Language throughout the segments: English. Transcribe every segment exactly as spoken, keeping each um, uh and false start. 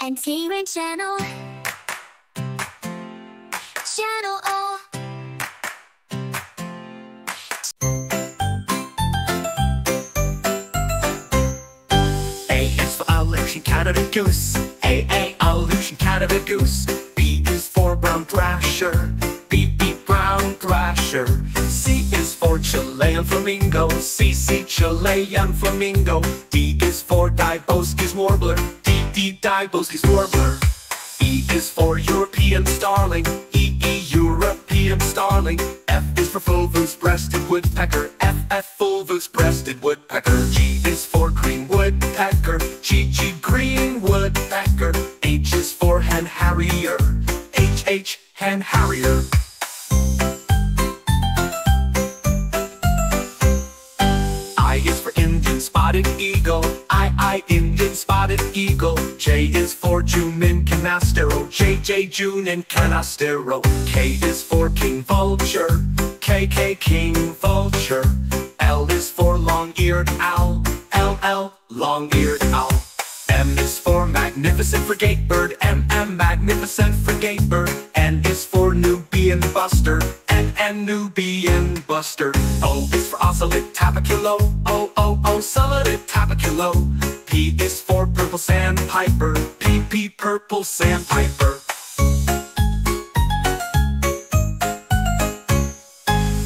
and T-Ring Channel. Channel O. A is for Alex and cat of a goose. A, A, Alex and cat of a goose. B is for brown thrasher. B, B, brown thrasher. C is for Chilean flamingo. C, C, Chilean flamingo. D is for Diboscis warbler. D, D, Diboscis warbler. E is for European starling. E, E, European starling. F is for fulvous-breasted woodpecker. F, F, fulvous-breasted woodpecker. G is for green woodpecker. G, G, green woodpecker. H is for hen harrier. H, H, hen harrier. I is for Indian spotted eagle. I, I, Indian spotted eagle. J is for Junin Canastero. J, J, Junin Canastero. K is for King Vulture. K, K, King Vulture. L is for Long-Eared Owl. L, L, Long-Eared Owl. M is for Magnificent Frigate Bird. M, M, Magnificent Frigate Bird. N is for Nubian Bustard. N, N, Nubian Bustard. O is for Ocelot Tapaculo. O, O, Ocelot Tapaculo. P is for Purple Sandpiper. P, P, Purple Sandpiper.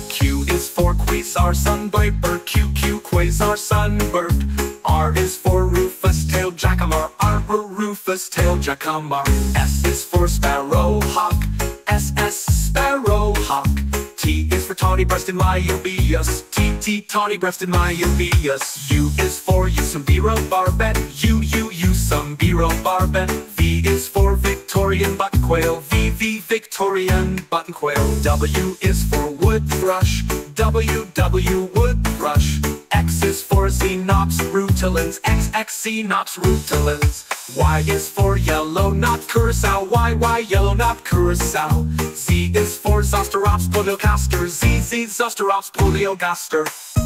Q is for Quasar Sunbird. Q, Q, Quasar Sunbird. R is for Rufous Tail Jacamar. R, Rufous Tail Jacamar. S is for Sparrowhawk. S, S, Sparrowhawk. T is for Tawny-breasted Myiobius. T, T, Tawny-breasted Myiobius. U is for Usambiro Barbet. U, U, Usambiro Barbet. V is for Victorian Buttonquail. V, V, Victorian Buttonquail. W is for Wood Thrush. W, W, Wood Thrush. X is for Xenops Rutilins. X, X, Xenops Rutilins. Y is for Yellow Knot Curacao. Y, Y, Yellow Knot Curacao. Z is for Zosterops poliogaster. Z, Z, Zosterops poliogaster.